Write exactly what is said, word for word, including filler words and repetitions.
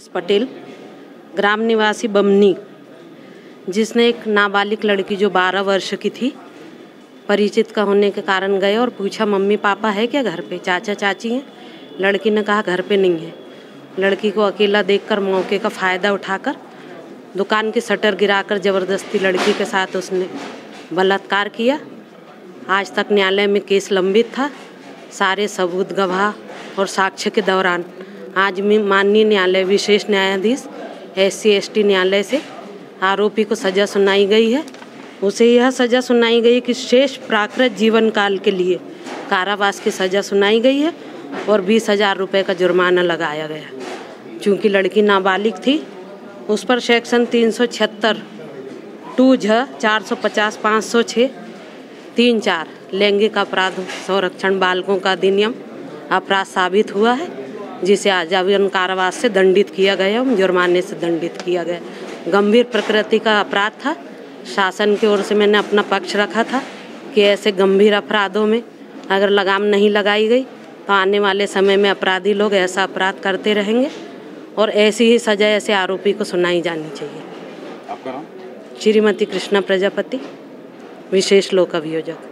S Patel ग्राम निवासी बमनी, जिसने एक नाबालिग लड़की जो बारह वर्ष की थी, परिचित का होने के कारण गए और पूछा, मम्मी पापा है क्या घर पे, चाचा चाची हैं। लड़की ने कहा घर पे नहीं है। लड़की को अकेला देखकर मौके का फ़ायदा उठाकर दुकान की शटर गिराकर ज़बरदस्ती लड़की के साथ उसने बलात्कार किया। आज तक न्यायालय में केस लंबित था। सारे सबूत, गवाह और साक्ष्य के दौरान आज में माननीय न्यायालय विशेष न्यायाधीश एस सी एस टी न्यायालय से आरोपी को सज़ा सुनाई गई है। उसे यह सज़ा सुनाई गई कि शेष प्राकृत जीवन काल के लिए कारावास की सज़ा सुनाई गई है और बीस हज़ार रुपये का जुर्माना लगाया गया। चूँकि लड़की नाबालिग थी, उस पर सेक्शन तीन सौ छिहत्तर टू झ चार सौ पचास पाँच सौ छः तीन चार लैंगिक अपराध संरक्षण बालकों का अधिनियम अपराध साबित हुआ है, जिसे आजीवन कारावास से दंडित किया गया और जुर्माने से दंडित किया गया। गंभीर प्रकृति का अपराध था। शासन की ओर से मैंने अपना पक्ष रखा था कि ऐसे गंभीर अपराधों में अगर लगाम नहीं लगाई गई तो आने वाले समय में अपराधी लोग ऐसा अपराध करते रहेंगे और ऐसी ही सजा ऐसे आरोपी को सुनाई जानी चाहिए। श्रीमती कृष्णा प्रजापति, विशेष लोक अभियोजक।